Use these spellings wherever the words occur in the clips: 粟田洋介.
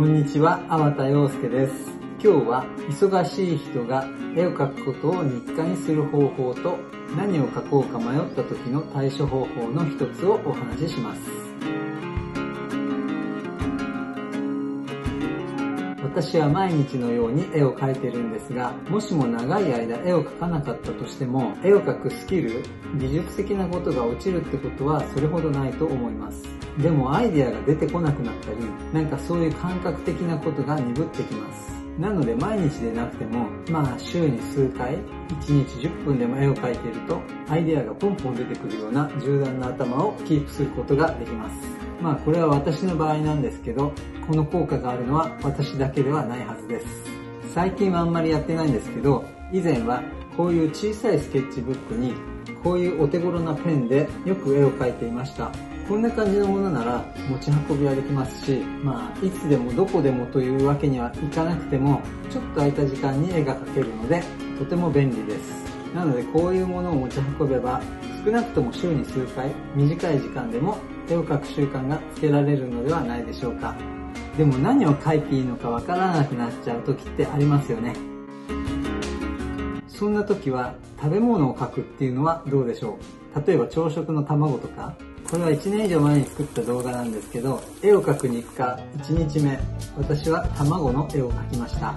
こんにちは、粟田洋介です。今日は忙しい人が絵を描くことを日課にする方法と、何を描こうか迷った時の対処方法の一つをお話しします。私は毎日のように絵を描いているんですが、もしも長い間絵を描かなかったとしても、絵を描くスキル、技術的なことが落ちるってことはそれほどないと思います。でもアイデアが出てこなくなったり、なんかそういう感覚的なことが鈍ってきます。なので毎日でなくても、週に数回、1日10分でも絵を描いていると、アイデアがポンポン出てくるような柔軟な頭をキープすることができます。これは私の場合なんですけど、この効果があるのは私だけではないはずです。最近はあんまりやってないんですけど、以前はこういう小さいスケッチブックに、こういうお手頃なペンでよく絵を描いていました。こんな感じのものなら持ち運びはできますし、いつでもどこでもというわけにはいかなくても、ちょっと空いた時間に絵が描けるので、とても便利です。なのでこういうものを持ち運べば、少なくとも週に数回、短い時間でも絵を描く習慣がつけられるのではないでしょうか。でも何を描いていいのかわからなくなっちゃう時ってありますよね。そんな時は食べ物を描くっていうのはどうでしょう。例えば朝食の卵とか、これは1年以上前に作った動画なんですけど、絵を描く日課1日目、私は卵の絵を描きました。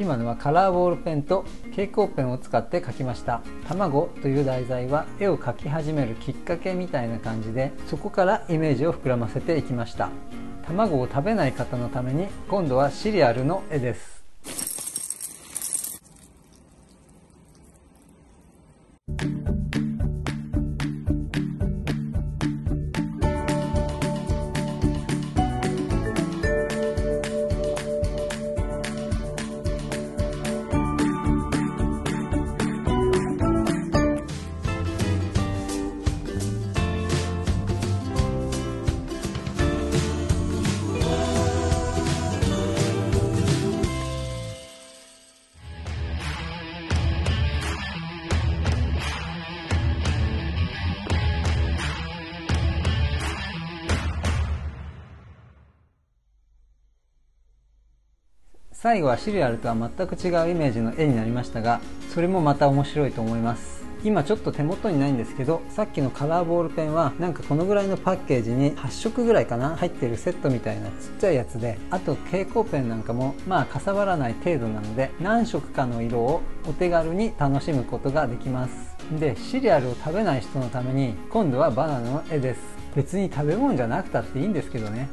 今のはカラーボールペンと蛍光ペンを使って描きました。卵という題材は絵を描き始めるきっかけみたいな感じで、そこからイメージを膨らませていきました。卵を食べない方のために、今度はシリアルの絵です。最後はシリアルとは全く違うイメージの絵になりましたが、それもまた面白いと思います。今ちょっと手元にないんですけど、さっきのカラーボールペンはなんかこのぐらいのパッケージに8色ぐらいかな入ってるセットみたいなちっちゃいやつで、あと蛍光ペンなんかもかさばらない程度なので、何色かの色をお手軽に楽しむことができます。で、シリアルを食べない人のために、今度はバナナの絵です。別に食べ物じゃなくたっていいんですけどね。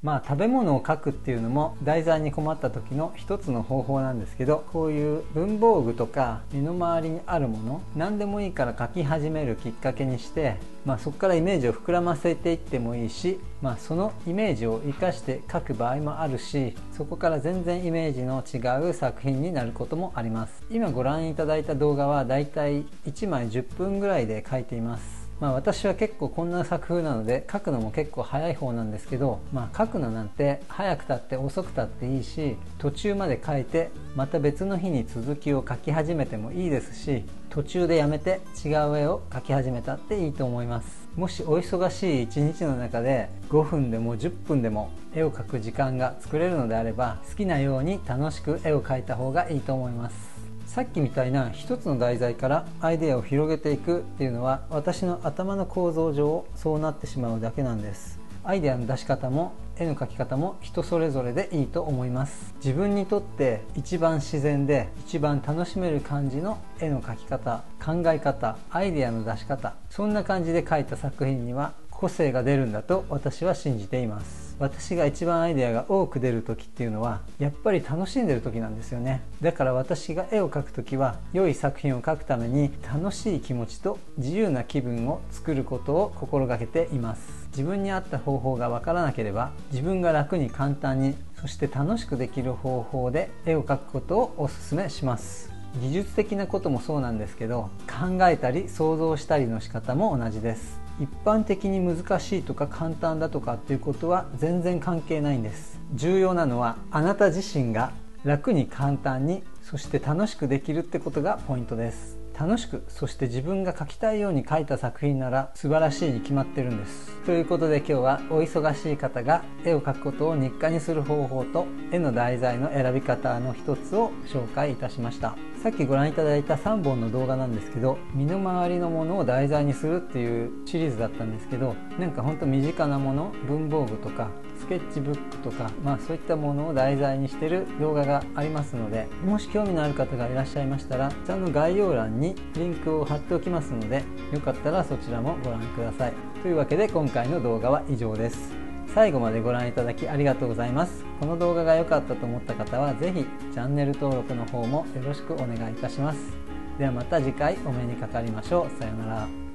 まあ食べ物を書くっていうのも題材に困った時の一つの方法なんですけど、こういう文房具とか身の回りにあるもの何でもいいから書き始めるきっかけにして、そこからイメージを膨らませていってもいいし、そのイメージを生かして書く場合もあるし、そこから全然イメージの違う作品になることもあります。今ご覧いただいた動画はだいたい1枚10分ぐらいで書いています。私は結構こんな作風なので書くのも結構早い方なんですけど、書くのなんて早くたって遅くたっていいし、途中まで書いてまた別の日に続きを書き始めてもいいですし、途中でやめて違う絵を描き始めたっていいと思います。もしお忙しい一日の中で5分でも10分でも絵を描く時間が作れるのであれば、好きなように楽しく絵を描いた方がいいと思います。さっきみたいな一つの題材からアイデアを広げていくっていうのは、私の頭の構造上そうなってしまうだけなんです。アイデアの出し方も絵の描き方も人それぞれでいいと思います。自分にとって一番自然で一番楽しめる感じの絵の描き方、考え方、アイデアの出し方、そんな感じで描いた作品には個性が出るんだと私は信じています。私が一番アイデアが多く出る時っていうのはやっぱり楽しんでる時なんですよね。だから私が絵を描く時は良い作品を描くために楽しい気持ちと自由な気分を作ることを心がけています。自分に合った方法がわからなければ、自分が楽に簡単にそして楽しくできる方法で絵を描くことをお勧めします。技術的なこともそうなんですけど、考えたり想像したりの仕方も同じです。一般的に難しいとか簡単だとかっていうことは全然関係ないんです。重要なのはあなた自身が楽に簡単にそして楽しくできるってことがポイントです。楽しくそして自分が描きたいように描いた作品なら素晴らしいに決まってるんです。ということで今日はお忙しい方が絵を描くことを日課にする方法と絵の題材の選び方の一つを紹介いたしました。さっきご覧いただいた3本の動画なんですけど、身の回りのものを題材にするっていうシリーズだったんですけど、なんかほんと身近なもの、文房具とかスケッチブックとか、そういったものを題材にしてる動画がありますので、もし興味のある方がいらっしゃいましたら下の概要欄にリンクを貼っておきますので、よかったらそちらもご覧ください。というわけで今回の動画は以上です。最後までご覧いただきありがとうございます。この動画が良かったと思った方はぜひチャンネル登録の方もよろしくお願いいたします。ではまた次回お目にかかりましょう。さようなら。